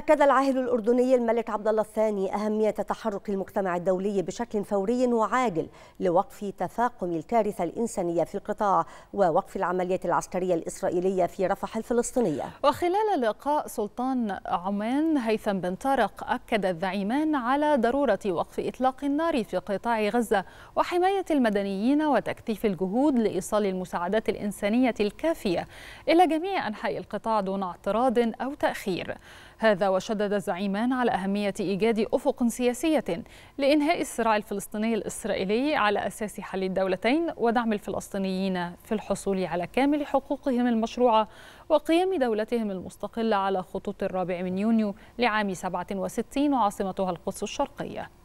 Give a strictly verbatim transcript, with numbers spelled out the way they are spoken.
أكد العاهل الأردني الملك عبد الله الثاني أهمية تحرك المجتمع الدولي بشكل فوري وعاجل لوقف تفاقم الكارثة الإنسانية في القطاع ووقف العمليات العسكرية الإسرائيلية في رفح الفلسطينية. وخلال لقاء سلطان عمان هيثم بن طارق، أكد الزعيمان على ضرورة وقف إطلاق النار في قطاع غزة وحماية المدنيين وتكثيف الجهود لإيصال المساعدات الإنسانية الكافية إلى جميع أنحاء القطاع دون اعتراض أو تأخير. هذا وشدد الزعيمان على أهمية إيجاد أفق سياسية لإنهاء الصراع الفلسطيني الإسرائيلي على أساس حل الدولتين ودعم الفلسطينيين في الحصول على كامل حقوقهم المشروعة وقيام دولتهم المستقلة على خطوط الرابع من يونيو لعام سبعة وستين وعاصمتها القدس الشرقية.